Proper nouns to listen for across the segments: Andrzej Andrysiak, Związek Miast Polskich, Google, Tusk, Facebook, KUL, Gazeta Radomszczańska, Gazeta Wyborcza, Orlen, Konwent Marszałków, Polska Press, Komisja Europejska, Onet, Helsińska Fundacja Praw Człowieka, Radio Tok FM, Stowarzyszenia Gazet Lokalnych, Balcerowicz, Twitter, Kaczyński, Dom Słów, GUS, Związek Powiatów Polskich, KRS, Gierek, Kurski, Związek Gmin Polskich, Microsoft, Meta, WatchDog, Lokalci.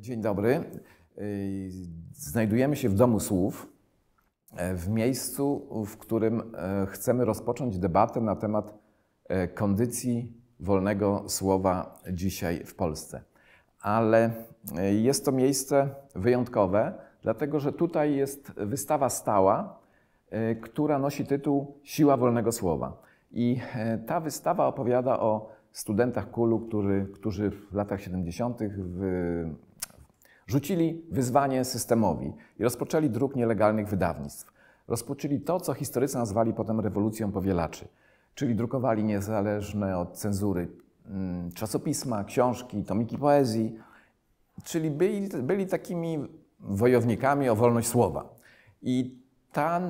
Dzień dobry. Znajdujemy się w Domu Słów, w miejscu, w którym chcemy rozpocząć debatę na temat kondycji wolnego słowa dzisiaj w Polsce. Ale jest to miejsce wyjątkowe, dlatego że tutaj jest wystawa stała, która nosi tytuł Siła wolnego słowa. I ta wystawa opowiada o studentach KUL-u, którzy w latach 70. rzucili wyzwanie systemowi i rozpoczęli druk nielegalnych wydawnictw. Rozpoczęli to, co historycy nazwali potem rewolucją powielaczy, czyli drukowali niezależne od cenzury czasopisma, książki, tomiki poezji, czyli byli takimi wojownikami o wolność słowa. I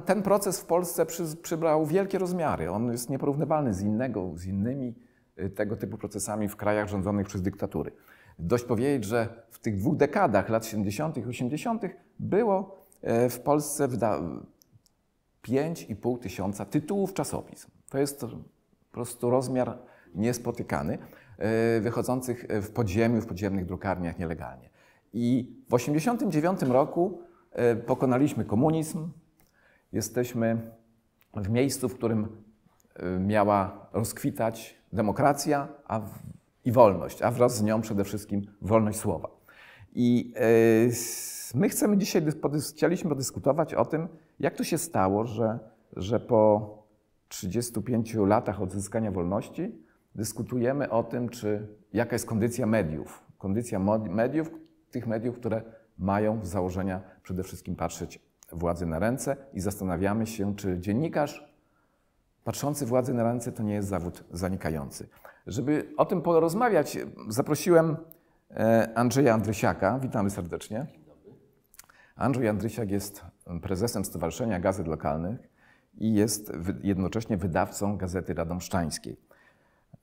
ten proces w Polsce przybrał wielkie rozmiary. On jest nieporównywalny z innymi tego typu procesami w krajach rządzonych przez dyktatury. Dość powiedzieć, że w tych dwóch dekadach, lat 70. i 80. było w Polsce 5,5 tysiąca tytułów czasopism. To jest po prostu rozmiar niespotykany, wychodzących w podziemiu, w podziemnych drukarniach nielegalnie. I w 89 roku pokonaliśmy komunizm. Jesteśmy w miejscu, w którym miała rozkwitać demokracja i wolność, a wraz z nią przede wszystkim wolność słowa. I my chcemy dzisiaj, chcieliśmy podyskutować o tym, jak to się stało, że po 35 latach odzyskania wolności dyskutujemy o tym, jaka jest kondycja mediów. Kondycja mediów, tych mediów, które mają z założenia przede wszystkim patrzeć władzy na ręce, i zastanawiamy się, czy dziennikarz patrzący władzy na ręce to nie jest zawód zanikający. Żeby o tym porozmawiać, zaprosiłem Andrzeja Andrysiaka. Witamy serdecznie. Dzień dobry. Andrzej Andrysiak jest prezesem Stowarzyszenia Gazet Lokalnych i jest jednocześnie wydawcą Gazety Radomszczańskiej.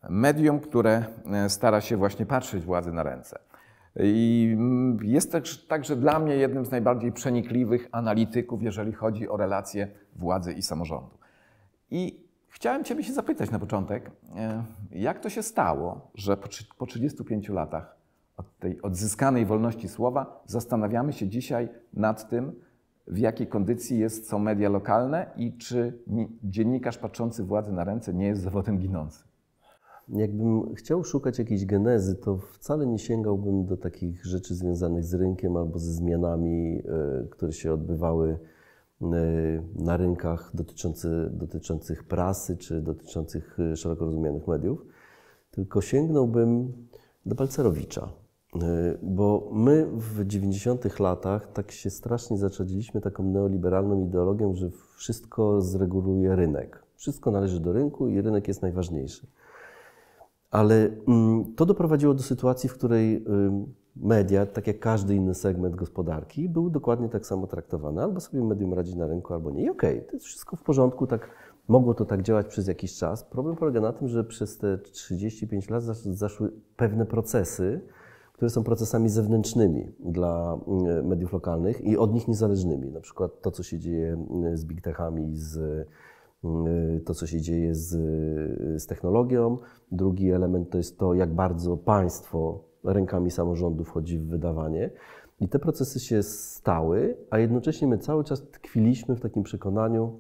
Medium, które stara się właśnie patrzeć władzy na ręce. I jest także dla mnie jednym z najbardziej przenikliwych analityków, jeżeli chodzi o relacje władzy i samorządu. I chciałem Ciebie się zapytać na początek, jak to się stało, że po 35 latach od tej odzyskanej wolności słowa zastanawiamy się dzisiaj nad tym, w jakiej kondycji są media lokalne i czy dziennikarz patrzący władzy na ręce nie jest zawodem ginącym? Jakbym chciał szukać jakiejś genezy, to wcale nie sięgałbym do takich rzeczy związanych z rynkiem albo ze zmianami, które się odbywały na rynkach dotyczących prasy czy dotyczących szeroko rozumianych mediów, tylko sięgnąłbym do Balcerowicza, bo my w 90-tych latach tak się strasznie zaczadziliśmy taką neoliberalną ideologią, że wszystko zreguluje rynek. Wszystko należy do rynku i rynek jest najważniejszy. Ale to doprowadziło do sytuacji, w której media, tak jak każdy inny segment gospodarki, był dokładnie tak samo traktowany. Albo sobie medium radzi na rynku, albo nie. I okej, to jest wszystko w porządku, tak, mogło to tak działać przez jakiś czas. Problem polega na tym, że przez te 35 lat zaszły pewne procesy, które są procesami zewnętrznymi dla mediów lokalnych i od nich niezależnymi. Na przykład to, co się dzieje z big techami, to, co się dzieje z technologią. Drugi element to jest to, jak bardzo państwo rękami samorządu wchodzi w wydawanie. I te procesy się stały, a jednocześnie my cały czas tkwiliśmy w takim przekonaniu,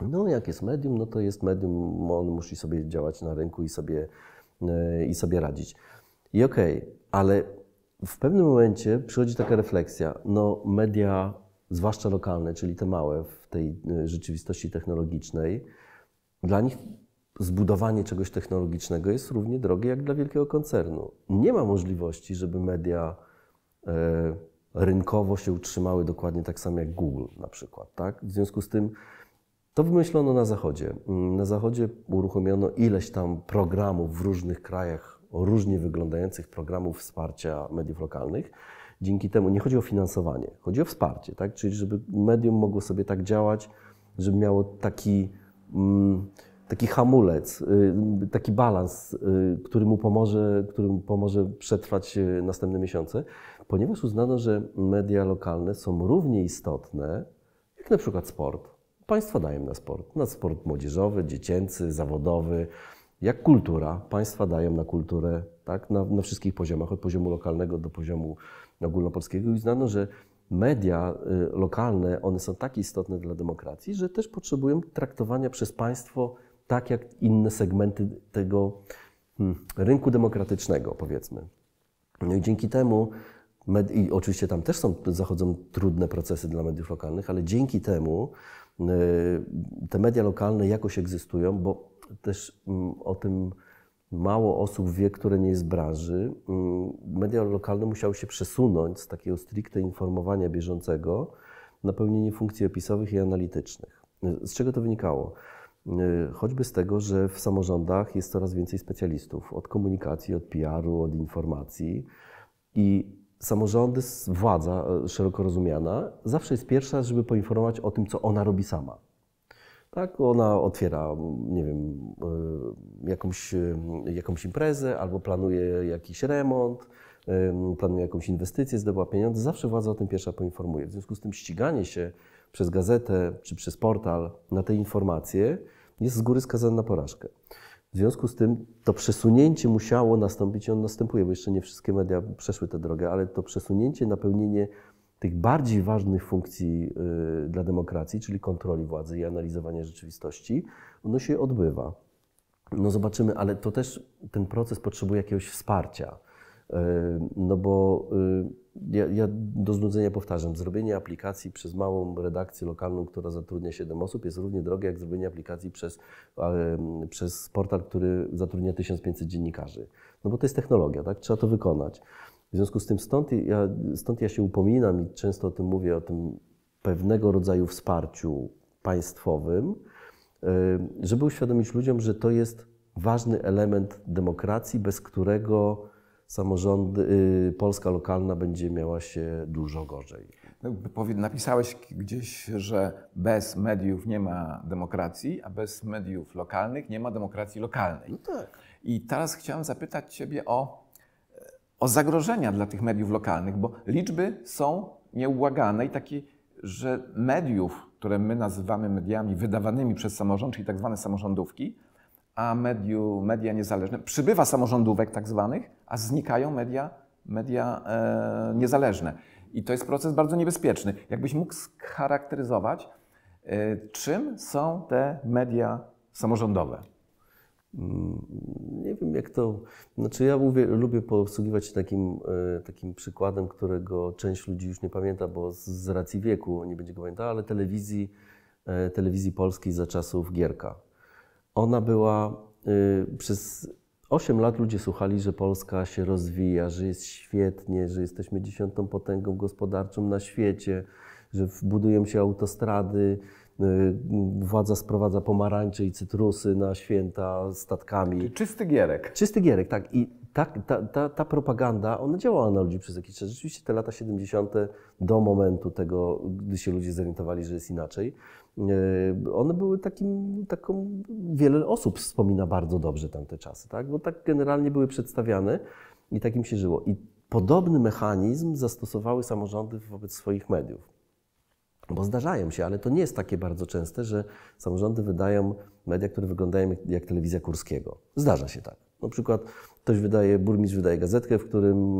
no jak jest medium, no to jest medium, on musi sobie działać na rynku i sobie radzić. I okej, ale w pewnym momencie przychodzi taka refleksja, no media, zwłaszcza lokalne, czyli te małe w tej rzeczywistości technologicznej, dla nich zbudowanie czegoś technologicznego jest równie drogie jak dla wielkiego koncernu. Nie ma możliwości, żeby media rynkowo się utrzymały dokładnie tak samo jak Google na przykład. Tak? W związku z tym to wymyślono na Zachodzie. Na Zachodzie uruchomiono ileś tam programów w różnych krajach, różnie wyglądających programów wsparcia mediów lokalnych. Dzięki temu nie chodzi o finansowanie, chodzi o wsparcie, tak? Czyli żeby medium mogło sobie tak działać, żeby miało taki hamulec, taki balans, który mu pomoże przetrwać następne miesiące, ponieważ uznano, że media lokalne są równie istotne jak na przykład sport. Państwo daje na sport młodzieżowy, dziecięcy, zawodowy, jak kultura, państwa dają na kulturę, tak, na wszystkich poziomach, od poziomu lokalnego do poziomu ogólnopolskiego, i uznano, że media lokalne, one są tak istotne dla demokracji, że też potrzebują traktowania przez państwo tak jak inne segmenty tego rynku demokratycznego, powiedzmy. No i dzięki temu, i oczywiście tam też zachodzą trudne procesy dla mediów lokalnych, ale dzięki temu te media lokalne jakoś egzystują, bo też o tym mało osób wie, które nie jest z branży. Media lokalne musiały się przesunąć z takiego stricte informowania bieżącego na pełnienie funkcji opisowych i analitycznych. Z czego to wynikało? Choćby z tego, że w samorządach jest coraz więcej specjalistów od komunikacji, od PR-u, od informacji, i samorządy, władza szeroko rozumiana, zawsze jest pierwsza, żeby poinformować o tym, co ona robi sama. Tak, ona otwiera, nie wiem, jakąś imprezę, albo planuje jakiś remont, planuje jakąś inwestycję, zdobyła pieniądze. Zawsze władza o tym pierwsza poinformuje. W związku z tym ściganie się przez gazetę czy przez portal na te informacje jest z góry skazane na porażkę. W związku z tym to przesunięcie musiało nastąpić i on następuje, bo jeszcze nie wszystkie media przeszły tę drogę, ale to przesunięcie, napełnienie tych bardziej ważnych funkcji dla demokracji, czyli kontroli władzy i analizowania rzeczywistości, ono się odbywa. No zobaczymy, ale to też ten proces potrzebuje jakiegoś wsparcia, no bo ja do znudzenia powtarzam, zrobienie aplikacji przez małą redakcję lokalną, która zatrudnia 7 osób, jest równie drogie jak zrobienie aplikacji przez portal, który zatrudnia 1500 dziennikarzy. No bo to jest technologia, tak? Trzeba to wykonać. W związku z tym stąd ja się upominam i często o tym mówię, o tym pewnego rodzaju wsparciu państwowym, żeby uświadomić ludziom, że to jest ważny element demokracji, bez którego samorządy, Polska lokalna będzie miała się dużo gorzej. Napisałeś gdzieś, że bez mediów nie ma demokracji, a bez mediów lokalnych nie ma demokracji lokalnej. No tak. I teraz chciałem zapytać Ciebie o zagrożenia dla tych mediów lokalnych, bo liczby są nieubłagane i takie, że mediów, które my nazywamy mediami wydawanymi przez samorząd, czyli tak zwane samorządówki, a media niezależne, przybywa samorządówek tak zwanych, a znikają media niezależne. I to jest proces bardzo niebezpieczny. Jakbyś mógł scharakteryzować, czym są te media samorządowe? Nie wiem, jak to... Znaczy ja lubię posługiwać się takim przykładem, którego część ludzi już nie pamięta, bo z racji wieku nie będzie go pamiętała, ale telewizji polskiej za czasów Gierka. Ona była... Przez 8 lat ludzie słuchali, że Polska się rozwija, że jest świetnie, że jesteśmy 10. potęgą gospodarczą na świecie, że budują się autostrady, władza sprowadza pomarańcze i cytrusy na święta statkami. Czysty Gierek. Czysty Gierek, tak. I ta propaganda, ona działała na ludzi przez jakiś czas. Rzeczywiście te lata 70. do momentu tego, gdy się ludzie zorientowali, że jest inaczej, one były wiele osób wspomina bardzo dobrze tamte czasy, tak? Bo tak generalnie były przedstawiane i takim się żyło. I podobny mechanizm zastosowały samorządy wobec swoich mediów. Bo zdarzają się, ale to nie jest takie bardzo częste, że samorządy wydają media, które wyglądają jak telewizja Kurskiego. Zdarza się tak. Na przykład burmistrz wydaje gazetkę, w którym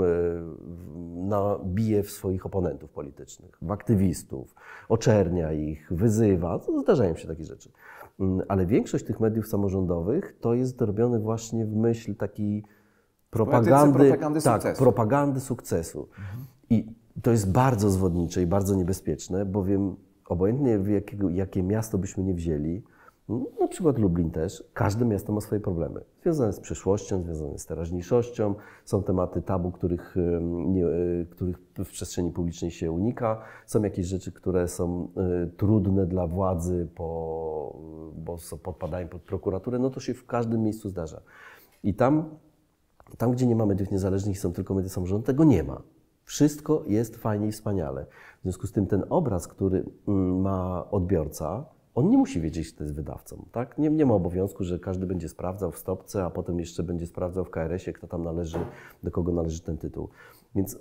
nabije w swoich oponentów politycznych, w aktywistów, oczernia ich, wyzywa. No, zdarzają się takie rzeczy. Ale większość tych mediów samorządowych to jest robione właśnie w myśl takiej propagandy sukcesu. Mhm. I to jest bardzo zwodnicze i bardzo niebezpieczne, bowiem obojętnie jakie miasto byśmy nie wzięli, na przykład Lublin też, każde miasto ma swoje problemy. Związane z przeszłością, związane z teraźniejszością, są tematy tabu, których w przestrzeni publicznej się unika, są jakieś rzeczy, które są trudne dla władzy, bo podpadają pod prokuraturę, no to się w każdym miejscu zdarza. I tam gdzie nie ma mediów niezależnych, są tylko media samorządowe, tego nie ma. Wszystko jest fajnie i wspaniale. W związku z tym ten obraz, który ma odbiorca, on nie musi wiedzieć, kto jest wydawcą. Tak? Nie ma obowiązku, że każdy będzie sprawdzał w stopce, a potem jeszcze będzie sprawdzał w KRS-ie, kto tam należy, do kogo należy ten tytuł. Więc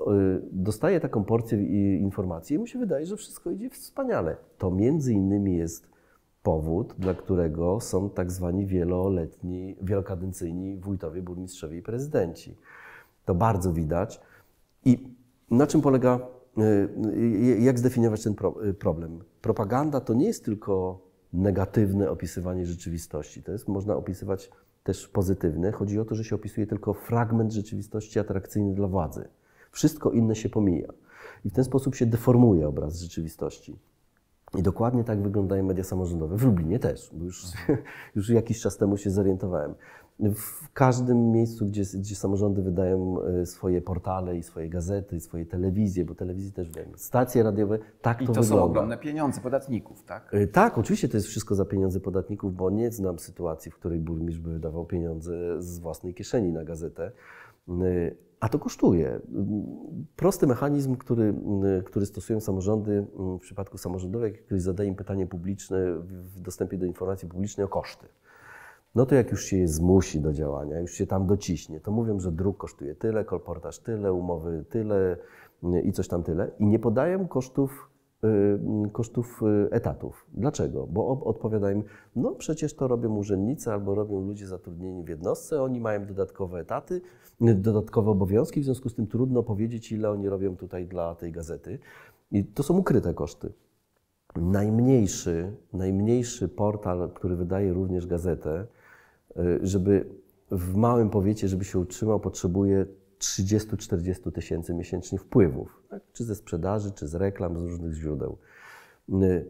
dostaje taką porcję informacji i mu się wydaje, że wszystko idzie wspaniale. To między innymi jest powód, dla którego są tak zwani wieloletni, wielokadencyjni wójtowie, burmistrzowie i prezydenci. To bardzo widać. I na czym polega, jak zdefiniować ten problem? Propaganda to nie jest tylko negatywne opisywanie rzeczywistości. To jest, można opisywać też pozytywne. Chodzi o to, że się opisuje tylko fragment rzeczywistości atrakcyjny dla władzy. Wszystko inne się pomija. I w ten sposób się deformuje obraz rzeczywistości. I dokładnie tak wyglądają media samorządowe. W Lublinie też, bo już jakiś czas temu się zorientowałem. W każdym miejscu, gdzie samorządy wydają swoje portale i swoje gazety, swoje telewizje, bo telewizji też wiem, stacje radiowe, tak to wygląda. I to są ogromne pieniądze podatników, tak? Tak, oczywiście to jest wszystko za pieniądze podatników, bo nie znam sytuacji, w której burmistrz by wydawał pieniądze z własnej kieszeni na gazetę. A to kosztuje. Prosty mechanizm, który stosują samorządy w przypadku samorządowych, który zadaje im pytanie publiczne w dostępie do informacji publicznej o koszty. No to jak już się je zmusi do działania, już się tam dociśnie, to mówią, że druk kosztuje tyle, kolportaż tyle, umowy tyle i coś tam tyle. I nie podają kosztów etatów. Dlaczego? Bo odpowiadają, no przecież to robią urzędnicy albo robią ludzie zatrudnieni w jednostce, oni mają dodatkowe etaty, dodatkowe obowiązki, w związku z tym trudno powiedzieć, ile oni robią tutaj dla tej gazety. I to są ukryte koszty. Najmniejszy portal, który wydaje również gazetę, żeby w małym powiecie, żeby się utrzymał, potrzebuje 30-40 tysięcy miesięcznie wpływów, tak? Czy ze sprzedaży, czy z reklam, z różnych źródeł.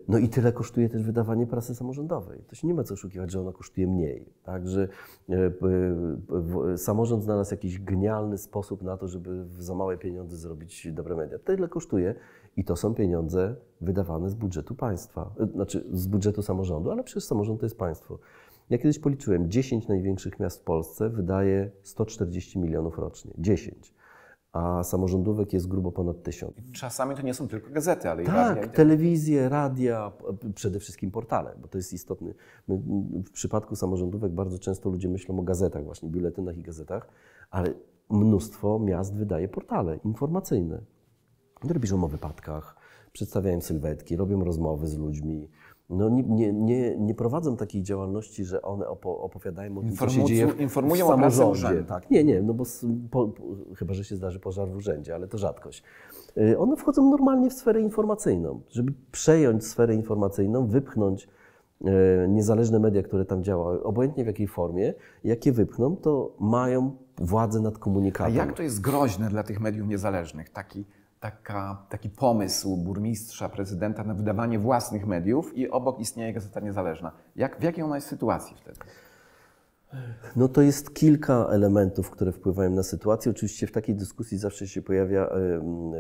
No i tyle kosztuje też wydawanie prasy samorządowej. To się nie ma co oszukiwać, że ona kosztuje mniej. Także samorząd znalazł jakiś genialny sposób na to, żeby za małe pieniądze zrobić dobre media. Tyle kosztuje i to są pieniądze wydawane z budżetu państwa, znaczy z budżetu samorządu, ale przecież samorząd to jest państwo. Ja kiedyś policzyłem, 10 największych miast w Polsce wydaje 140 milionów rocznie. 10. A samorządówek jest grubo ponad 1000. Czasami to nie są tylko gazety, ale tak, i radia. Tak, telewizje, radia, przede wszystkim portale, bo to jest istotne. W przypadku samorządówek bardzo często ludzie myślą o gazetach właśnie, biuletynach i gazetach, ale mnóstwo miast wydaje portale informacyjne. Piszą o wypadkach, przedstawiają sylwetki, robią rozmowy z ludźmi. No nie prowadzą takiej działalności, że one opowiadają o tym, co się dzieje w samorządzie. Tak, no bo chyba, że się zdarzy pożar w urzędzie, ale to rzadkość. One wchodzą normalnie w sferę informacyjną. Żeby przejąć sferę informacyjną, wypchnąć niezależne media, które tam działały, obojętnie w jakiej formie, jak je wypchną, to mają władzę nad komunikatem. A jak to jest groźne dla tych mediów niezależnych? Taki pomysł burmistrza, prezydenta na wydawanie własnych mediów i obok istnieje Gazeta Niezależna. W jakiej ona jest sytuacji wtedy? No to jest kilka elementów, które wpływają na sytuację. Oczywiście w takiej dyskusji zawsze się pojawia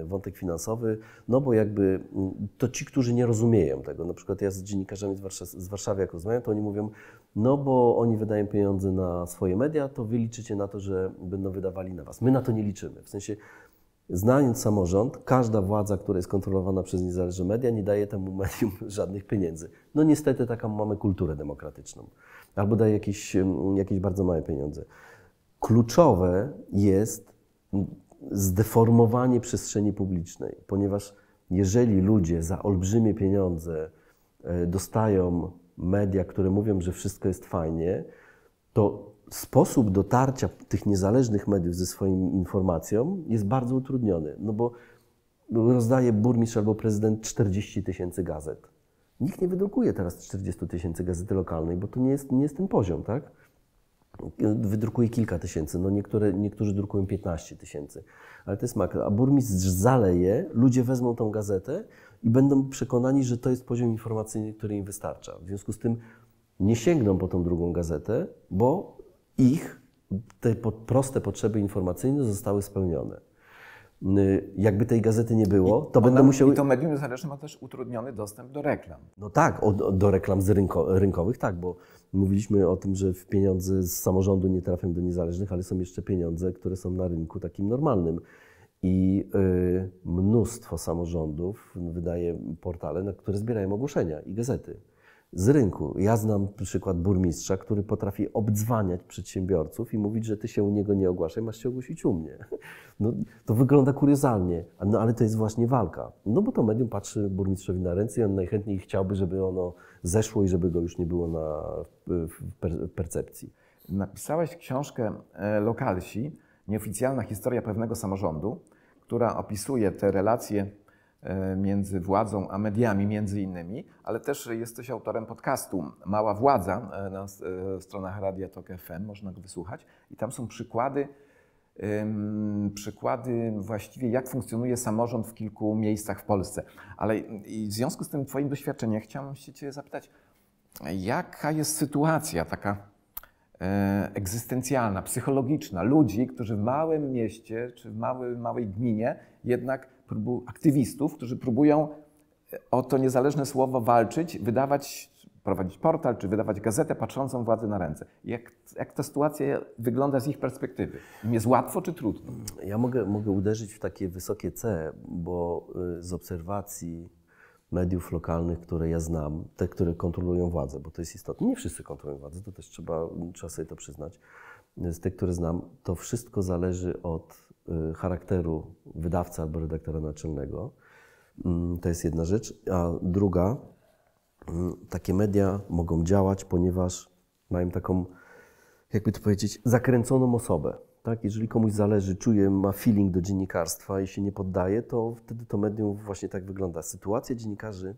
wątek finansowy, no bo jakby to ci, którzy nie rozumieją tego, na przykład ja z dziennikarzami z Warszawy jak rozmawiam, to oni mówią, no bo oni wydają pieniądze na swoje media, to wy liczycie na to, że będą wydawali na was. My na to nie liczymy, w sensie znając samorząd, każda władza, która jest kontrolowana przez niezależne media, nie daje temu medium żadnych pieniędzy. No niestety taką mamy kulturę demokratyczną. Albo daje jakieś bardzo małe pieniądze. Kluczowe jest zdeformowanie przestrzeni publicznej, ponieważ jeżeli ludzie za olbrzymie pieniądze dostają media, które mówią, że wszystko jest fajnie, to sposób dotarcia tych niezależnych mediów ze swoją informacją jest bardzo utrudniony, no bo rozdaje burmistrz albo prezydent 40 tysięcy gazet. Nikt nie wydrukuje teraz 40 tysięcy gazety lokalnej, bo to nie jest ten poziom, tak? Wydrukuje kilka tysięcy, no niektórzy drukują 15 tysięcy, ale to jest makro. A burmistrz zaleje, ludzie wezmą tą gazetę i będą przekonani, że to jest poziom informacyjny, który im wystarcza. W związku z tym nie sięgną po tą drugą gazetę, bo te proste potrzeby informacyjne zostały spełnione. Jakby tej gazety nie było, to będą musiały... I to medium niezależne ma też utrudniony dostęp do reklam. No tak, do reklam z rynkowych, tak, bo mówiliśmy o tym, że pieniądze z samorządu nie trafią do niezależnych, ale są jeszcze pieniądze, które są na rynku takim normalnym. I mnóstwo samorządów wydaje portale, na które zbierają ogłoszenia i gazety. z rynku. Ja znam przykład burmistrza, który potrafi obdzwaniać przedsiębiorców i mówić, że ty się u niego nie ogłaszaj, masz się ogłosić u mnie. No, to wygląda kuriozalnie, no, ale to jest właśnie walka. No bo to medium patrzy burmistrzowi na ręce i on najchętniej chciałby, żeby ono zeszło i żeby go już nie było w percepcji. Napisałeś książkę Lokalci, nieoficjalna historia pewnego samorządu, która opisuje te relacje między władzą a mediami między innymi, ale też jesteś autorem podcastu Mała Władza na stronach Radia Tok FM, można go wysłuchać i tam są przykłady właściwie jak funkcjonuje samorząd w kilku miejscach w Polsce. Ale w związku z tym twoim doświadczeniem chciałem się cię zapytać, jaka jest sytuacja taka egzystencjalna, psychologiczna ludzi, którzy w małym mieście czy w małej gminie jednak aktywistów, którzy próbują o to niezależne słowo walczyć, prowadzić portal czy wydawać gazetę patrzącą władzy na ręce. Jak ta sytuacja wygląda z ich perspektywy? Im jest łatwo czy trudno? Ja mogę uderzyć w takie wysokie C, bo z obserwacji mediów lokalnych, które ja znam, te, które kontrolują władzę, bo to jest istotne, nie wszyscy kontrolują władzę, to też trzeba sobie to przyznać, z tych, które znam, to wszystko zależy od charakteru wydawcy albo redaktora naczelnego. To jest jedna rzecz. A druga, takie media mogą działać, ponieważ mają taką, jakby to powiedzieć, zakręconą osobę. Tak? Jeżeli komuś zależy, czuje, ma feeling do dziennikarstwa i się nie poddaje, to wtedy to medium właśnie tak wygląda. Sytuacja dziennikarzy,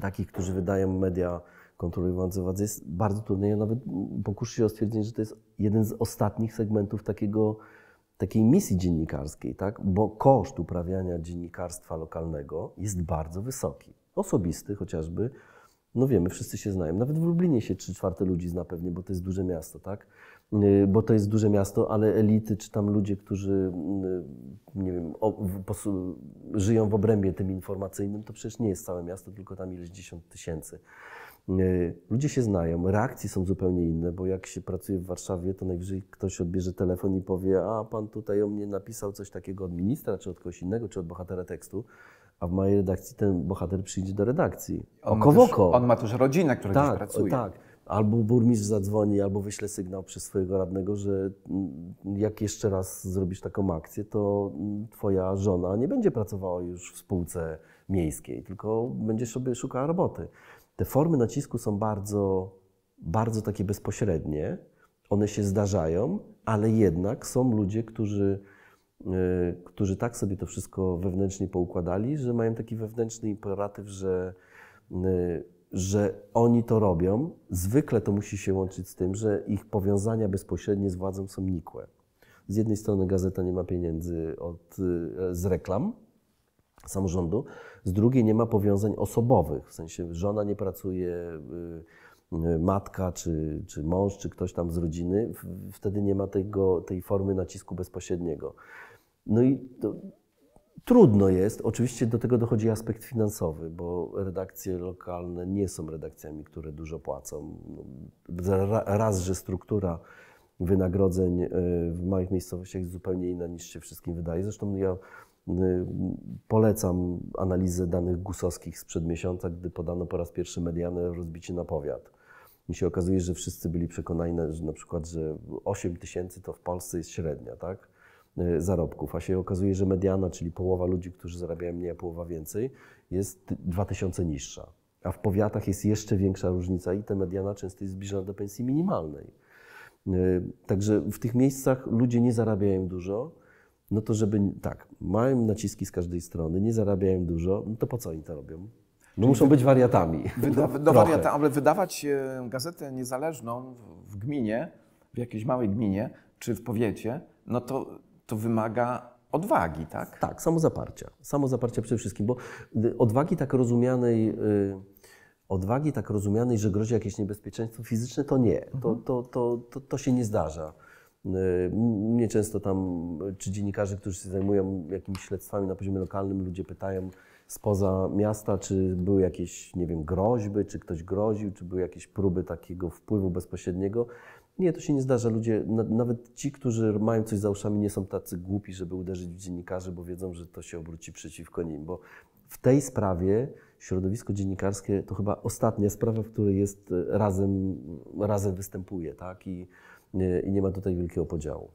takich, którzy wydają media kontrolujące władzę, jest bardzo trudna. Ja nawet pokuszę się o stwierdzenie, że to jest jeden z ostatnich segmentów takiej misji dziennikarskiej, tak? Bo koszt uprawiania dziennikarstwa lokalnego jest bardzo wysoki. Osobisty chociażby, no wiemy, wszyscy się znają. Nawet w Lublinie się 3/4 ludzi zna pewnie, bo to jest duże miasto, tak? Bo to jest duże miasto, ale elity czy tam ludzie, którzy nie wiem, żyją w obrębie tym informacyjnym, to przecież nie jest całe miasto, tylko tam ileś 10 tysięcy. Ludzie się znają, reakcje są zupełnie inne, bo jak się pracuje w Warszawie, to najwyżej ktoś odbierze telefon i powie: a pan tutaj o mnie napisał coś takiego od ministra, czy od kogoś innego, czy od bohatera tekstu, a w mojej redakcji ten bohater przyjdzie do redakcji. On ma też rodzinę, która gdzieś pracuje. Tak. Albo burmistrz zadzwoni, albo wyśle sygnał przez swojego radnego, że jak jeszcze raz zrobisz taką akcję, to twoja żona nie będzie pracowała już w spółce miejskiej, tylko będzie sobie szukała roboty. Te formy nacisku są bardzo, bardzo takie bezpośrednie, one się zdarzają, ale jednak są ludzie, którzy tak sobie to wszystko wewnętrznie poukładali, że mają taki wewnętrzny imperatyw, że oni to robią. Zwykle to musi się łączyć z tym, że ich powiązania bezpośrednie z władzą są nikłe. Z jednej strony gazeta nie ma pieniędzy z reklam samorządu, z drugiej nie ma powiązań osobowych, w sensie żona nie pracuje, matka, czy mąż, czy ktoś tam z rodziny, wtedy nie ma tej formy nacisku bezpośredniego. No i trudno jest, oczywiście do tego dochodzi aspekt finansowy, bo redakcje lokalne nie są redakcjami, które dużo płacą. Raz, że struktura wynagrodzeń w małych miejscowościach jest zupełnie inna niż się wszystkim wydaje. Zresztą ja polecam analizę danych GUS-owskich sprzed miesiąca, gdy podano po raz pierwszy medianę rozbicie na powiat. I się okazuje, że wszyscy byli przekonani, że na przykład, że 8 tysięcy to w Polsce jest średnia, tak? Zarobków, a się okazuje, że mediana, czyli połowa ludzi, którzy zarabiają mniej, a połowa więcej, jest 2000 niższa. A w powiatach jest jeszcze większa różnica i ta mediana często jest zbliżona do pensji minimalnej. Także w tych miejscach ludzie nie zarabiają dużo, no to żeby, tak, mają naciski z każdej strony, nie zarabiają dużo, no to po co oni to robią? No muszą być wariatami. Ale wydawać gazetę niezależną w gminie, w jakiejś małej gminie, czy w powiecie, no to wymaga odwagi, tak? Tak, samozaparcia. Samozaparcia przede wszystkim, bo odwagi tak rozumianej, że grozi jakieś niebezpieczeństwo fizyczne, to nie. To się nie zdarza. Mnie często tam, czy dziennikarze, którzy się zajmują jakimiś śledztwami na poziomie lokalnym, ludzie pytają spoza miasta, czy były jakieś, nie wiem, groźby, czy ktoś groził, czy były jakieś próby takiego wpływu bezpośredniego. Nie, to się nie zdarza. Ludzie, nawet ci, którzy mają coś za uszami, nie są tacy głupi, żeby uderzyć w dziennikarzy, bo wiedzą, że to się obróci przeciwko nim, bo w tej sprawie środowisko dziennikarskie to chyba ostatnia sprawa, w której jest razem występuje, tak? I nie ma tutaj wielkiego podziału.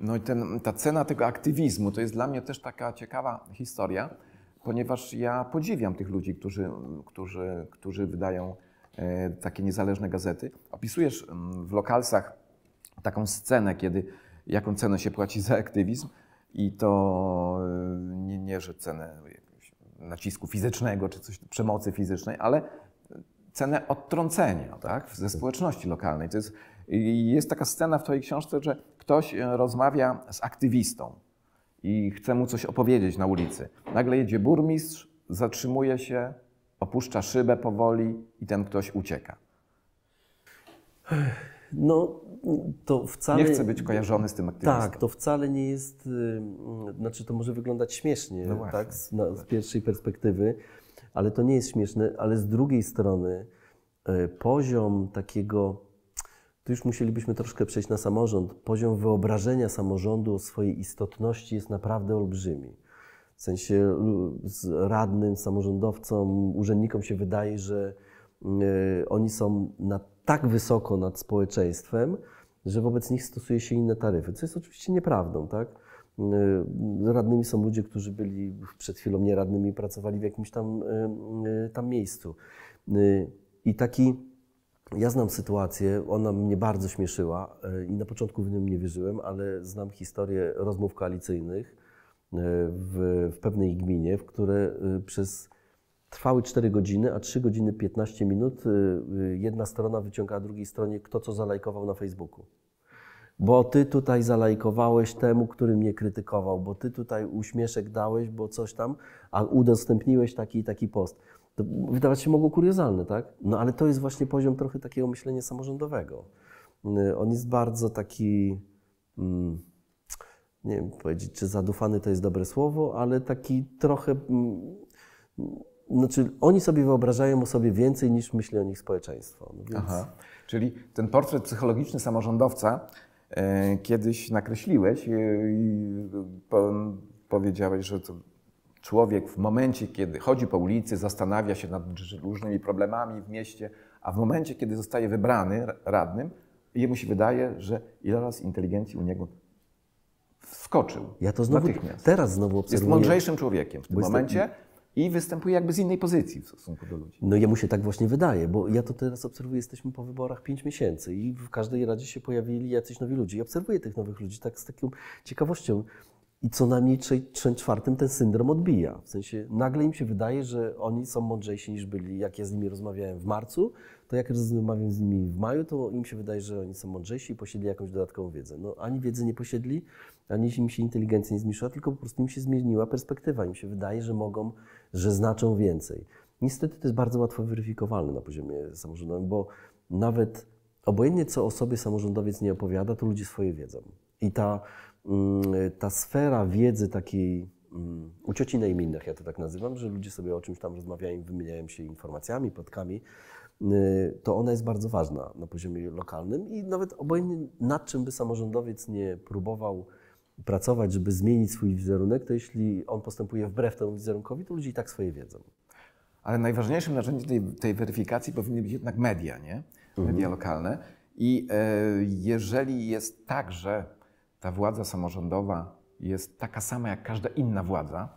No i ta cena tego aktywizmu to jest dla mnie też taka ciekawa historia, ponieważ ja podziwiam tych ludzi, którzy wydają takie niezależne gazety. Opisujesz w Lokalsach taką scenę, jaką cenę się płaci za aktywizm i to nie że cenę nacisku fizycznego czy coś, przemocy fizycznej, ale cenę odtrącenia, tak, ze społeczności lokalnej. To jest taka scena w twojej książce, że ktoś rozmawia z aktywistą i chce mu coś opowiedzieć na ulicy. Nagle jedzie burmistrz, zatrzymuje się, opuszcza szybę powoli i ten ktoś ucieka. No, to wcale... Nie chcę być kojarzony z tym aktywistą. Tak, to wcale nie jest... Znaczy, to może wyglądać śmiesznie, no właśnie, tak, z pierwszej perspektywy, ale to nie jest śmieszne, ale z drugiej strony poziom takiego... Tu już musielibyśmy troszkę przejść na samorząd. Poziom wyobrażenia samorządu o swojej istotności jest naprawdę olbrzymi. W sensie radnym, samorządowcom, urzędnikom się wydaje, że oni są tak wysoko nad społeczeństwem, że wobec nich stosuje się inne taryfy, co jest oczywiście nieprawdą, tak? Radnymi są ludzie, którzy byli przed chwilą nieradnymi i pracowali w jakimś tam miejscu. I ja znam sytuację, ona mnie bardzo śmieszyła i na początku w nią nie wierzyłem, ale znam historię rozmów koalicyjnych w pewnej gminie, w które trwały 4 godziny, a 3 godziny 15 minut jedna strona wyciągała drugiej stronie, kto co zalajkował na Facebooku. Bo ty tutaj zalajkowałeś temu, który mnie krytykował, bo ty tutaj uśmieszek dałeś, bo coś tam, a udostępniłeś taki i taki post. To wydawać się mogło kuriozalne, tak? No ale to jest właśnie poziom trochę takiego myślenia samorządowego. On jest bardzo taki, nie wiem powiedzieć, czy zadufany to jest dobre słowo, ale taki trochę... Znaczy, oni sobie wyobrażają o sobie więcej niż myśli o nich społeczeństwo. No więc... Aha. Czyli ten portret psychologiczny samorządowca kiedyś nakreśliłeś i powiedziałeś, że to człowiek w momencie, kiedy chodzi po ulicy, zastanawia się nad różnymi problemami w mieście, a w momencie, kiedy zostaje wybrany radnym, jemu się wydaje, że ilość inteligencji u niego wskoczył. Ja to znowu, teraz znowu obserwuję. Jest mądrzejszym człowiekiem w tym momencie i występuje jakby z innej pozycji w stosunku do ludzi. No jemu się tak właśnie wydaje, bo ja to teraz obserwuję, jesteśmy po wyborach 5 miesięcy i w każdej radzie się pojawili jacyś nowi ludzie. I obserwuję tych nowych ludzi tak z taką ciekawością. I co najmniej 3/4 ten syndrom odbija. W sensie nagle im się wydaje, że oni są mądrzejsi niż byli. Jak ja z nimi rozmawiałem w marcu, to jak rozmawiam z nimi w maju, to im się wydaje, że oni są mądrzejsi i posiedli jakąś dodatkową wiedzę. No ani wiedzy nie posiedli, ani im się inteligencja nie zmniejszyła, tylko po prostu im się zmieniła perspektywa. Im się wydaje, że mogą, że znaczą więcej. Niestety to jest bardzo łatwo weryfikowalne na poziomie samorządowym, bo nawet obojętnie co o sobie samorządowiec nie opowiada, to ludzie swoje wiedzą. I ta sfera wiedzy takiej u cioci na imieninach, ja to tak nazywam, że ludzie sobie o czymś tam rozmawiają, wymieniają się informacjami, plotkami, to ona jest bardzo ważna na poziomie lokalnym i nawet obojętnie nad czym by samorządowiec nie próbował pracować, żeby zmienić swój wizerunek, to jeśli on postępuje wbrew temu wizerunkowi, to ludzie i tak swoje wiedzą. Ale najważniejszym narzędziem tej weryfikacji powinny być jednak media, nie? Media lokalne. I jeżeli jest tak, że ta władza samorządowa jest taka sama jak każda inna władza,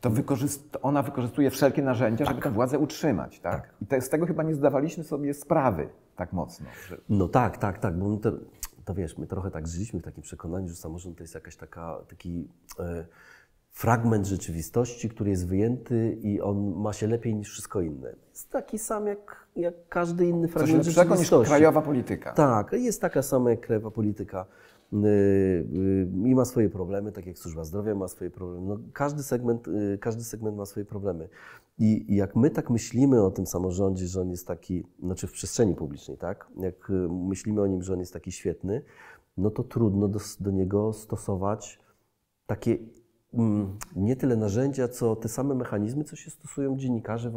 to ona wykorzystuje wszelkie narzędzia, żeby tę władzę utrzymać. Tak? Tak. I z tego chyba nie zdawaliśmy sobie sprawy tak mocno. Że... No tak, bo to wiesz, my trochę tak żyliśmy w takim przekonaniu, że samorząd to jest jakaś taki fragment rzeczywistości, który jest wyjęty i on ma się lepiej niż wszystko inne. Jest taki sam jak każdy inny fragment rzeczywistości. Coś lepszego niż krajowa polityka. Tak, jest taka sama jak krajowa polityka. I ma swoje problemy, tak jak służba zdrowia ma swoje problemy. No, każdy segment ma swoje problemy. I jak my tak myślimy o tym samorządzie, że on jest taki, znaczy w przestrzeni publicznej, tak? Jak myślimy o nim, że on jest taki świetny, no to trudno do niego stosować takie nie tyle narzędzia, co te same mechanizmy, co się stosują dziennikarze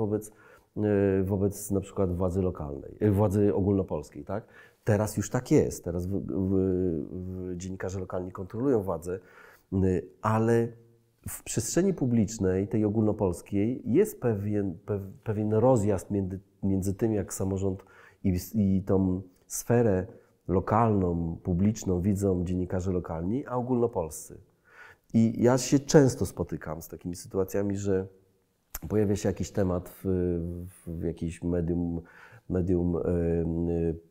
wobec na przykład władzy lokalnej, władzy ogólnopolskiej, tak? Teraz już tak jest, teraz dziennikarze lokalni kontrolują władzę, ale w przestrzeni publicznej, tej ogólnopolskiej, jest pewien rozjazd między tym, jak samorząd i tą sferę lokalną, publiczną widzą dziennikarze lokalni, a ogólnopolscy. I ja się często spotykam z takimi sytuacjami, że pojawia się jakiś temat w jakimś medium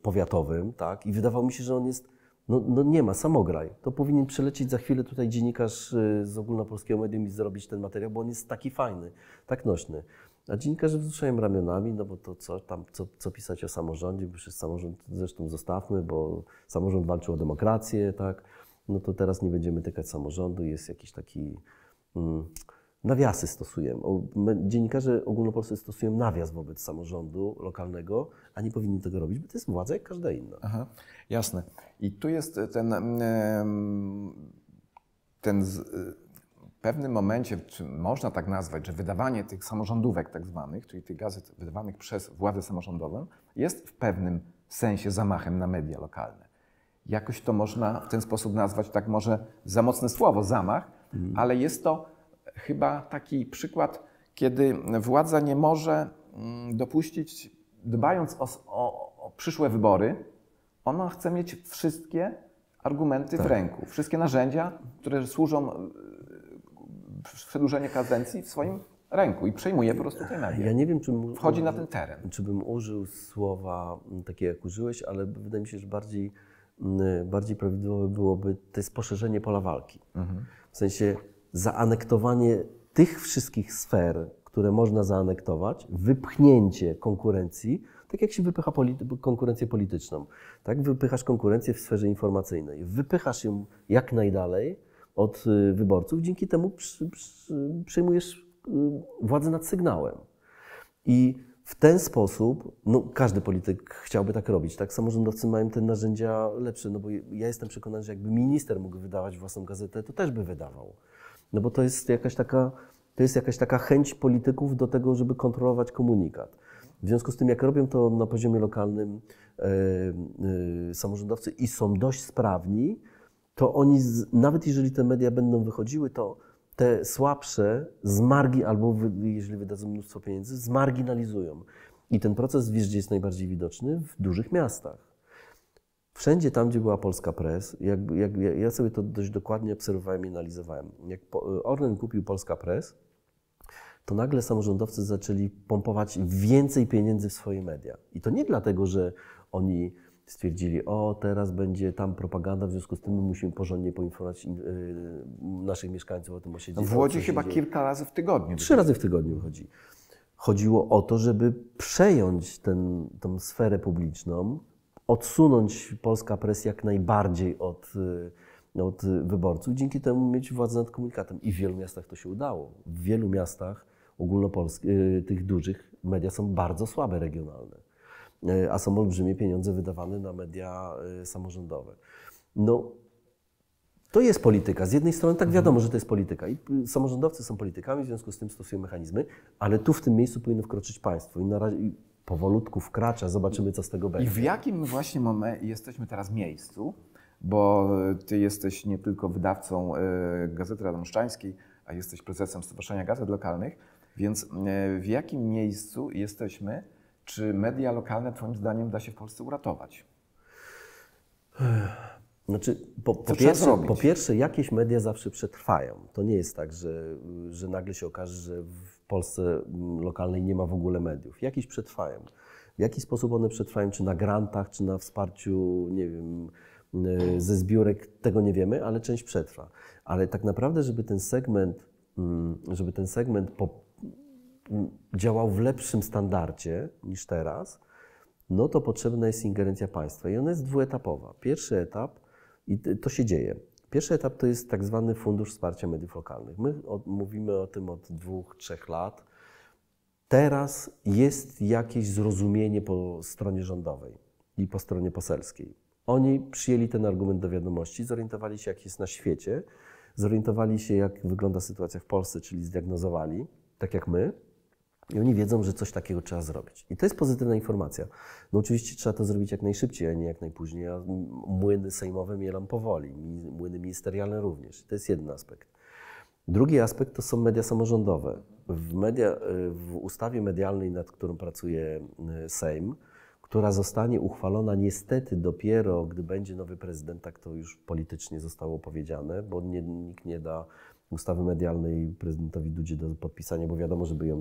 powiatowym, tak? I wydawało mi się, że on jest, no nie ma, samograj. To powinien przelecieć za chwilę tutaj dziennikarz z ogólnopolskiego medium i zrobić ten materiał, bo on jest taki fajny, tak nośny. A dziennikarze wzruszają ramionami, no bo to co tam, co pisać o samorządzie, bo przecież samorząd zresztą zostawmy, bo samorząd walczył o demokrację, tak? No to teraz nie będziemy tykać samorządu, jest jakiś taki... Nawiasy stosujemy. Dziennikarze ogólnopolscy stosują nawias wobec samorządu lokalnego, a nie powinni tego robić, bo to jest władza jak każda inna. Aha, jasne. I tu jest ten w pewnym momencie, czy można tak nazwać, że wydawanie tych samorządówek tak zwanych, czyli tych gazet wydawanych przez władzę samorządową, jest w pewnym sensie zamachem na media lokalne. Jakoś to można w ten sposób nazwać, tak może za mocne słowo zamach, ale jest to chyba taki przykład, kiedy władza nie może dopuścić, dbając o przyszłe wybory, ona chce mieć wszystkie argumenty w ręku, wszystkie narzędzia, które służą przedłużeniu kadencji w swoim ręku i przejmuje po prostu ten media. Ja nie wiem, czy wchodzi na ten teren. Czy bym użył słowa takie, jak użyłeś, ale wydaje mi się, że bardziej prawidłowe byłoby, to jest poszerzenie pola walki. Mhm. W sensie zaanektowanie tych wszystkich sfer, które można zaanektować, wypchnięcie konkurencji, tak jak się wypycha konkurencję polityczną. Tak? Wypychasz konkurencję w sferze informacyjnej. Wypychasz ją jak najdalej od wyborców, dzięki temu przejmujesz władzę nad sygnałem. I w ten sposób, no każdy polityk chciałby tak robić, tak? Samorządowcy mają te narzędzia lepsze, no bo ja jestem przekonany, że jakby minister mógł wydawać własną gazetę, to też by wydawał. No bo to jest jakaś taka chęć polityków do tego, żeby kontrolować komunikat. W związku z tym, jak robią to na poziomie lokalnym samorządowcy i są dość sprawni, to oni, nawet jeżeli te media będą wychodziły, to te słabsze z margi, albo jeżeli wydadzą mnóstwo pieniędzy, zmarginalizują. I ten proces, wiesz, gdzie jest najbardziej widoczny? W dużych miastach. Wszędzie tam, gdzie była Polska Press, ja sobie to dość dokładnie obserwowałem i analizowałem. Jak Orlen kupił Polska Press, to nagle samorządowcy zaczęli pompować więcej pieniędzy w swoje media. I to nie dlatego, że oni stwierdzili, o teraz będzie tam propaganda, w związku z tym my musimy porządnie poinformować naszych mieszkańców o tym, co się dzieje. W Łodzi chyba kilka razy w tygodniu. 3 razy w tygodniu chodzi. Chodziło o to, żeby przejąć tą sferę publiczną, odsunąć Polska Press jak najbardziej od wyborców, dzięki temu mieć władzę nad komunikatem. I w wielu miastach to się udało. W wielu miastach ogólnopolskich, tych dużych, media są bardzo słabe regionalne, a są olbrzymie pieniądze wydawane na media samorządowe. No, to jest polityka. Z jednej strony tak wiadomo, że to jest polityka i samorządowcy są politykami, w związku z tym stosują mechanizmy, ale tu w tym miejscu powinno wkroczyć państwo. I na razie powolutku wkracza, zobaczymy, co z tego będzie. I w jakim właśnie momencie jesteśmy teraz miejscu, bo ty jesteś nie tylko wydawcą Gazety Radomszczańskiej, a jesteś prezesem Stowarzyszenia Gazet Lokalnych, więc w jakim miejscu jesteśmy? Czy media lokalne, twoim zdaniem, da się w Polsce uratować? Znaczy, po pierwsze, jakieś media zawsze przetrwają. To nie jest tak, że nagle się okaże, że w Polsce lokalnej nie ma w ogóle mediów. Jakieś przetrwają. W jaki sposób one przetrwają? Czy na grantach, czy na wsparciu, nie wiem, ze zbiórek? Tego nie wiemy, ale część przetrwa. Ale tak naprawdę, żeby ten segment działał w lepszym standardzie niż teraz, no to potrzebna jest ingerencja państwa i ona jest dwuetapowa. Pierwszy etap, i to się dzieje, pierwszy etap to jest tak zwany Fundusz Wsparcia Mediów Lokalnych. My mówimy o tym od 2-3 lat. Teraz jest jakieś zrozumienie po stronie rządowej i po stronie poselskiej. Oni przyjęli ten argument do wiadomości, zorientowali się, jak jest na świecie, zorientowali się, jak wygląda sytuacja w Polsce, czyli zdiagnozowali, tak jak my, i oni wiedzą, że coś takiego trzeba zrobić. I to jest pozytywna informacja. No oczywiście trzeba to zrobić jak najszybciej, a nie jak najpóźniej. Ja młyny sejmowe mielam powoli, młyny ministerialne również. To jest jeden aspekt. Drugi aspekt to są media samorządowe. W ustawie medialnej, nad którą pracuje Sejm, która zostanie uchwalona niestety dopiero, gdy będzie nowy prezydent, tak to już politycznie zostało powiedziane, bo nikt nie da ustawy medialnej prezydentowi Dudzie do podpisania, bo wiadomo, żeby ją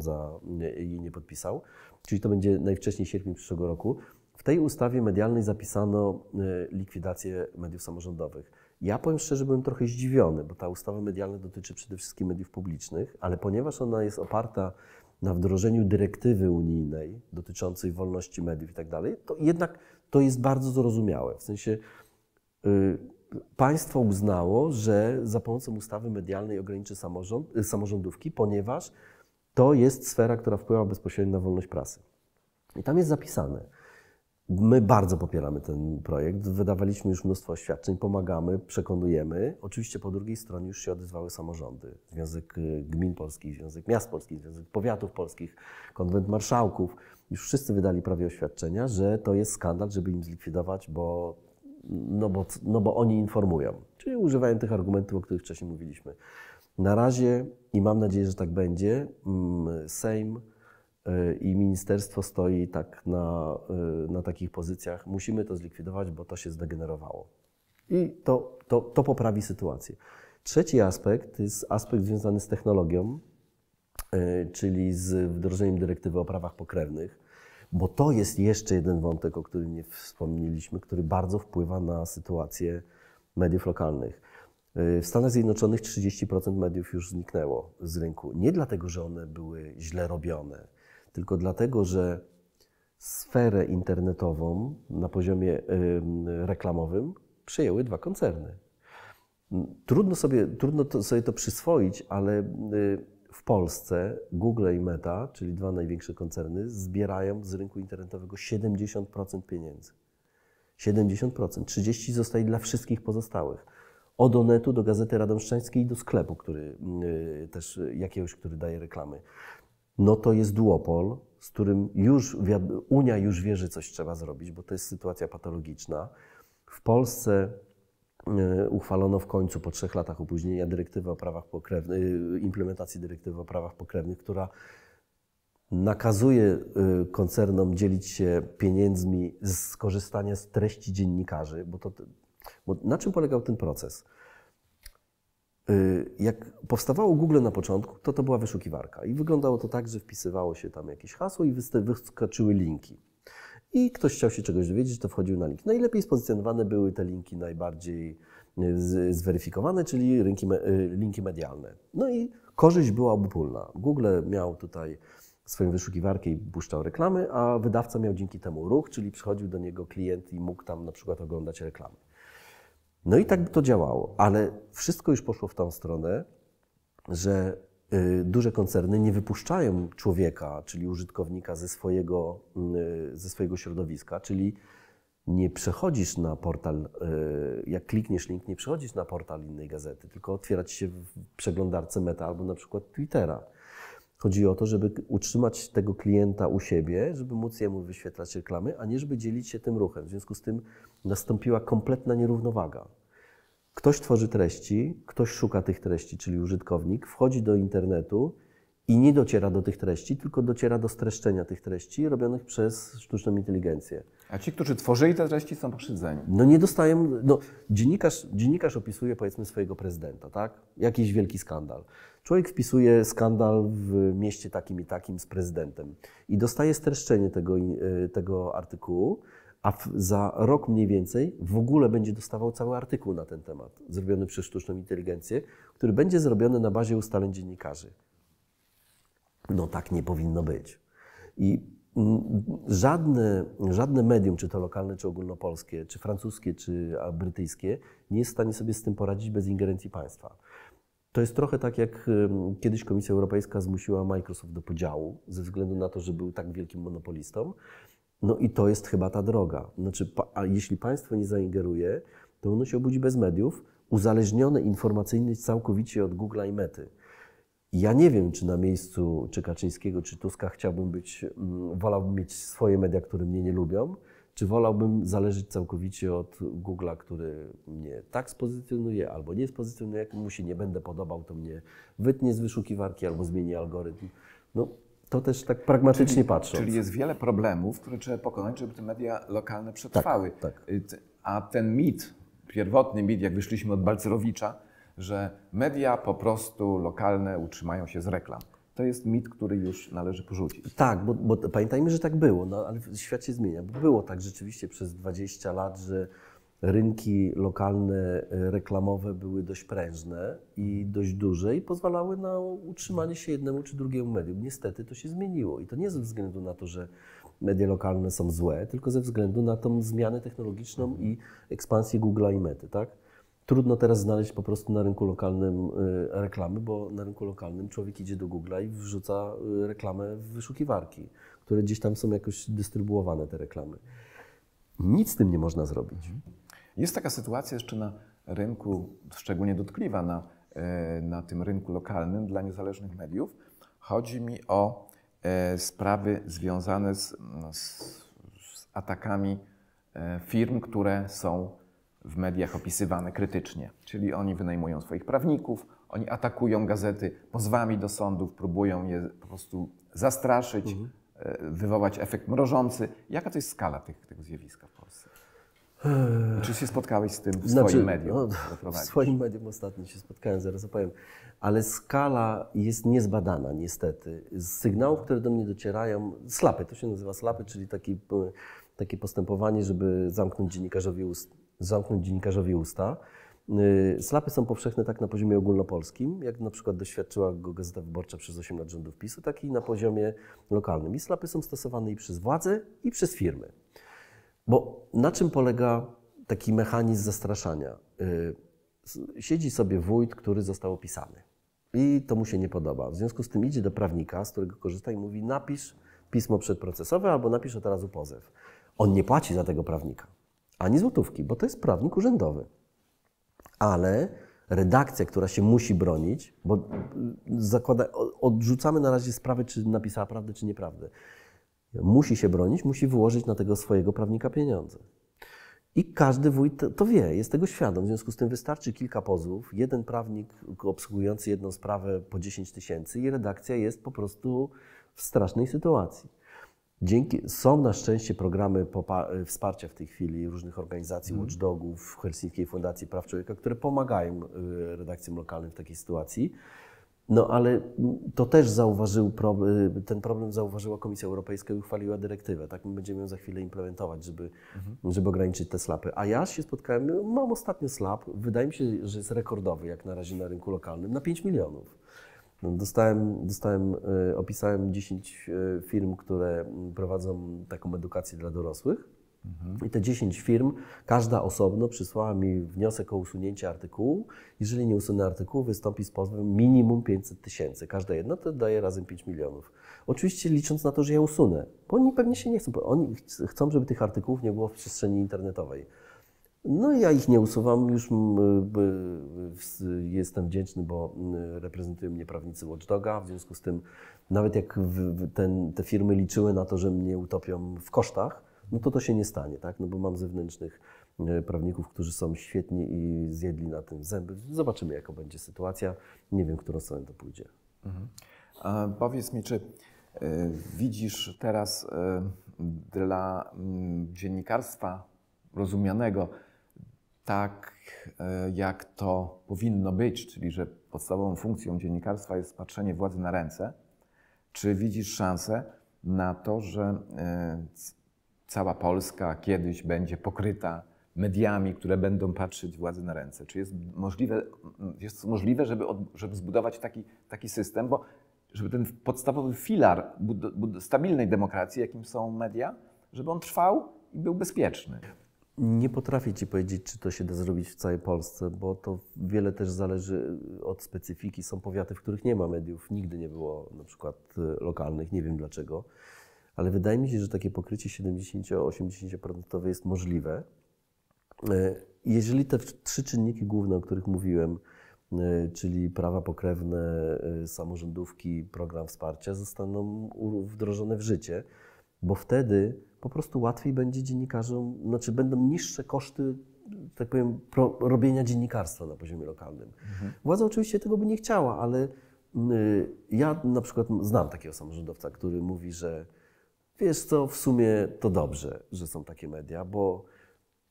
jej nie podpisał. Czyli to będzie najwcześniej sierpień przyszłego roku. W tej ustawie medialnej zapisano likwidację mediów samorządowych. Ja powiem szczerze, byłem trochę zdziwiony, bo ta ustawa medialna dotyczy przede wszystkim mediów publicznych, ale ponieważ ona jest oparta na wdrożeniu dyrektywy unijnej dotyczącej wolności mediów i tak dalej, to jednak to jest bardzo zrozumiałe. W sensie państwo uznało, że za pomocą ustawy medialnej ograniczy samorządówki, ponieważ to jest sfera, która wpływa bezpośrednio na wolność prasy. I tam jest zapisane. My bardzo popieramy ten projekt, wydawaliśmy już mnóstwo oświadczeń, pomagamy, przekonujemy. Oczywiście po drugiej stronie już się odezwały samorządy. Związek Gmin Polskich, Związek Miast Polskich, Związek Powiatów Polskich, Konwent Marszałków. Już wszyscy wydali prawie oświadczenia, że to jest skandal, żeby im zlikwidować, bo oni informują. Czyli używają tych argumentów, o których wcześniej mówiliśmy. Na razie, i mam nadzieję, że tak będzie, Sejm i ministerstwo stoi tak na takich pozycjach. Musimy to zlikwidować, bo to się zdegenerowało. I to poprawi sytuację. Trzeci aspekt jest aspekt związany z technologią, czyli z wdrożeniem dyrektywy o prawach pokrewnych, bo to jest jeszcze jeden wątek, o którym nie wspomnieliśmy, który bardzo wpływa na sytuację mediów lokalnych. W Stanach Zjednoczonych 30% mediów już zniknęło z rynku. Nie dlatego, że one były źle robione, tylko dlatego, że sferę internetową na poziomie reklamowym przejęły dwa koncerny. Trudno sobie to przyswoić, ale w Polsce Google i Meta, czyli dwa największe koncerny, zbierają z rynku internetowego 70% pieniędzy. 70%. 30% zostaje dla wszystkich pozostałych. Od Onetu do Gazety Radomszczańskiej i do sklepu, który daje reklamy. No to jest duopol, z którym Unia już wie, że coś trzeba zrobić, bo to jest sytuacja patologiczna. W Polsce uchwalono w końcu po 3 latach opóźnienia implementacji dyrektywy o prawach pokrewnych, która nakazuje koncernom dzielić się pieniędzmi z korzystania z treści dziennikarzy, bo na czym polegał ten proces? Jak powstawało Google na początku, to była wyszukiwarka i wyglądało to tak, że wpisywało się tam jakieś hasło i wyskoczyły linki. I ktoś chciał się czegoś dowiedzieć, to wchodził na link. Najlepiej spozycjonowane były te linki najbardziej zweryfikowane, czyli linki medialne. No i korzyść była obopólna. Google miał tutaj swoją wyszukiwarkę i puszczał reklamy, a wydawca miał dzięki temu ruch, czyli przychodził do niego klient i mógł tam na przykład oglądać reklamy. No i tak to działało, ale wszystko już poszło w tą stronę, że duże koncerny nie wypuszczają człowieka, czyli użytkownika ze swojego środowiska, czyli nie przechodzisz na portal, jak klikniesz link, nie przechodzisz na portal innej gazety, tylko otwierać się w przeglądarce Meta albo na przykład Twittera. Chodzi o to, żeby utrzymać tego klienta u siebie, żeby móc jemu wyświetlać reklamy, a nie żeby dzielić się tym ruchem. W związku z tym nastąpiła kompletna nierównowaga. Ktoś tworzy treści, ktoś szuka tych treści, czyli użytkownik, wchodzi do internetu i nie dociera do tych treści, tylko dociera do streszczenia tych treści robionych przez sztuczną inteligencję. A ci, którzy tworzyli te treści, są pokrzywdzeni. No nie dostają... No, dziennikarz opisuje, powiedzmy, swojego prezydenta, tak? Jakiś wielki skandal. Człowiek wpisuje skandal w mieście takim i takim z prezydentem i dostaje streszczenie tego artykułu, a za rok mniej więcej w ogóle będzie dostawał cały artykuł na ten temat, zrobiony przez sztuczną inteligencję, który będzie zrobiony na bazie ustaleń dziennikarzy. No tak nie powinno być. I żadne medium, czy to lokalne, czy ogólnopolskie, czy francuskie, czy brytyjskie, nie jest w stanie sobie z tym poradzić bez ingerencji państwa. To jest trochę tak, jak kiedyś Komisja Europejska zmusiła Microsoft do podziału ze względu na to, że był tak wielkim monopolistą. No i to jest chyba ta droga. Znaczy, a jeśli państwo nie zaingeruje, to ono się obudzi bez mediów, uzależnione informacyjnie całkowicie od Google'a i Mety. Ja nie wiem, czy na miejscu czy Kaczyńskiego, czy Tuska wolałbym mieć swoje media, które mnie nie lubią, Czy wolałbym zależeć całkowicie od Google'a, który mnie tak spozycjonuje albo nie spozycjonuje, jak mu się nie będę podobał, to mnie wytnie z wyszukiwarki albo zmieni algorytm. No, to też tak pragmatycznie patrząc. Czyli jest wiele problemów, które trzeba pokonać, żeby te media lokalne przetrwały. Tak, tak. A ten mit, pierwotny mit, jak wyszliśmy od Balcerowicza, że media po prostu lokalne utrzymają się z reklam. To jest mit, który już należy porzucić. Tak, bo pamiętajmy, że tak było, no, ale świat się zmienia. Było tak rzeczywiście przez 20 lat, że rynki lokalne, reklamowe były dość prężne i dość duże i pozwalały na utrzymanie się jednemu czy drugiemu medium. Niestety to się zmieniło i to nie ze względu na to, że media lokalne są złe, tylko ze względu na tą zmianę technologiczną i ekspansję Google'a i Mety, tak? Trudno teraz znaleźć po prostu na rynku lokalnym reklamy, bo na rynku lokalnym człowiek idzie do Google'a i wrzuca reklamę w wyszukiwarki, które gdzieś tam są jakoś dystrybuowane, te reklamy. Nic z tym nie można zrobić. Jest taka sytuacja jeszcze na rynku, szczególnie dotkliwa na tym rynku lokalnym dla niezależnych mediów. Chodzi mi o sprawy związane z atakami firm, które są w mediach opisywane krytycznie. Czyli oni wynajmują swoich prawników, oni atakują gazety pozwami do sądów, próbują je po prostu zastraszyć, wywołać efekt mrożący. Jaka to jest skala tego zjawiska w Polsce? Czy się spotkałeś z tym w swoim medium? No, w swoim medium ostatnio się spotkałem, zaraz opowiem. Ale skala jest niezbadana niestety. Z sygnałów, które do mnie docierają, slapy, to się nazywa slapy, czyli takie postępowanie, żeby zamknąć dziennikarzowi usta. Slapy są powszechne tak na poziomie ogólnopolskim, jak na przykład doświadczyła go Gazeta Wyborcza przez 8 lat rządów PiS-u, tak i na poziomie lokalnym. I slapy są stosowane i przez władze, i przez firmy. Bo na czym polega taki mechanizm zastraszania? Siedzi sobie wójt, który został opisany i to mu się nie podoba. W związku z tym idzie do prawnika, z którego korzysta i mówi: napisz pismo przedprocesowe albo napisz od razu pozew. On nie płaci za tego prawnika, ani złotówki, bo to jest prawnik urzędowy. Ale redakcja, która się musi bronić, bo odrzucamy na razie sprawę, czy napisała prawdę, czy nieprawdę, musi się bronić, musi wyłożyć na tego swojego prawnika pieniądze. I każdy wójt to wie, jest tego świadom. W związku z tym wystarczy kilka pozwów, jeden prawnik obsługujący jedną sprawę po 10 000 i redakcja jest po prostu w strasznej sytuacji. Są na szczęście programy wsparcia w tej chwili różnych organizacji, WatchDogów, Helsińskiej Fundacji Praw Człowieka, które pomagają redakcjom lokalnym w takiej sytuacji. No ale to też ten problem zauważyła Komisja Europejska i uchwaliła dyrektywę. Tak, my będziemy ją za chwilę implementować, żeby ograniczyć te slapy. A ja się spotkałem, mam ostatnio slap, wydaje mi się, że jest rekordowy jak na razie na rynku lokalnym, na 5 milionów. Opisałem 10 firm, które prowadzą taką edukację dla dorosłych. I te 10 firm, każda osobno przysłała mi wniosek o usunięcie artykułu. Jeżeli nie usunę artykułu, wystąpi z pozwem minimum 500 000. Każda jedna to daje razem 5 milionów. Oczywiście licząc na to, że ja usunę, bo oni pewnie się nie chcą. Oni chcą, żeby tych artykułów nie było w przestrzeni internetowej. No ja ich nie usuwam, już jestem wdzięczny, bo reprezentują mnie prawnicy WatchDoga, w związku z tym nawet jak te firmy liczyły na to, że mnie utopią w kosztach, no to się nie stanie, tak? No bo mam zewnętrznych prawników, którzy są świetni i zjedli na tym zęby. Zobaczymy, jaka będzie sytuacja. Nie wiem, którą stronę to pójdzie. A powiedz mi, czy widzisz teraz dla dziennikarstwa rozumianego tak, jak to powinno być, czyli że podstawową funkcją dziennikarstwa jest patrzenie władzy na ręce, czy widzisz szansę na to, że cała Polska kiedyś będzie pokryta mediami, które będą patrzeć władzy na ręce? Czy jest możliwe, żeby zbudować taki system, bo żeby ten podstawowy filar stabilnej demokracji, jakim są media, żeby on trwał i był bezpieczny? Nie potrafię Ci powiedzieć, czy to się da zrobić w całej Polsce, bo to wiele też zależy od specyfiki. Są powiaty, w których nie ma mediów, nigdy nie było na przykład lokalnych, nie wiem dlaczego. Ale wydaje mi się, że takie pokrycie 70-80% jest możliwe. Jeżeli te 3 czynniki główne, o których mówiłem, czyli prawa pokrewne, samorządówki, program wsparcia, zostaną wdrożone w życie, bo wtedy po prostu łatwiej będzie dziennikarzom, znaczy będą niższe koszty, tak powiem, robienia dziennikarstwa na poziomie lokalnym. Mhm. Władza oczywiście tego by nie chciała, ale ja na przykład znam takiego samorządowca, który mówi, że wiesz co, w sumie to dobrze, że są takie media, bo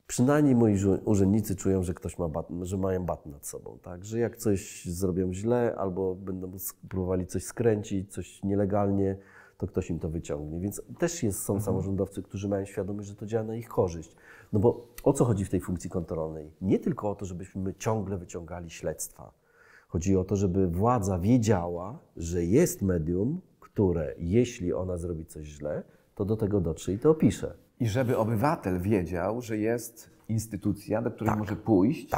przynajmniej moi urzędnicy czują, że ktoś ma że mają bat nad sobą, tak? Że jak coś zrobią źle albo będą próbowali coś skręcić, coś nielegalnie, to ktoś im to wyciągnie. Więc też są samorządowcy, którzy mają świadomość, że to działa na ich korzyść. No bo o co chodzi w tej funkcji kontrolnej? Nie tylko o to, żebyśmy ciągle wyciągali śledztwa. Chodzi o to, żeby władza wiedziała, że jest medium, które jeśli ona zrobi coś źle, to do tego dotrze i to opisze. I żeby obywatel wiedział, że jest instytucja, do której może pójść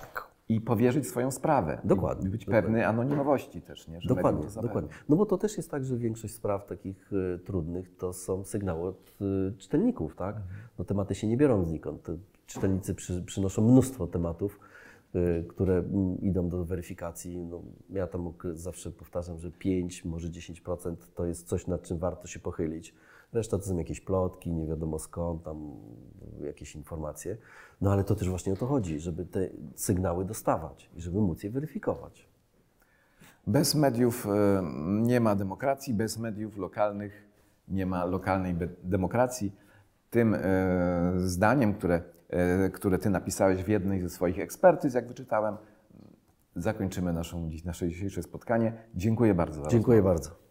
i powierzyć swoją sprawę. Dokładnie. I być pewny anonimowości też, nie? Że dokładnie, dokładnie. No bo to też jest tak, że większość spraw takich trudnych to są sygnały od czytelników, tak? No tematy się nie biorą znikąd. Te czytelnicy przynoszą mnóstwo tematów, które idą do weryfikacji. No, ja tam zawsze powtarzam, że 5, może 10% to jest coś, nad czym warto się pochylić. Reszta to są jakieś plotki, nie wiadomo skąd, tam jakieś informacje. No ale to też właśnie o to chodzi, żeby te sygnały dostawać i żeby móc je weryfikować. Bez mediów nie ma demokracji, bez mediów lokalnych nie ma lokalnej demokracji. Tym zdaniem, które Ty napisałeś w jednej ze swoich ekspertyz, jak wyczytałem, zakończymy nasze dzisiejsze spotkanie. Dziękuję bardzo. Dziękuję bardzo.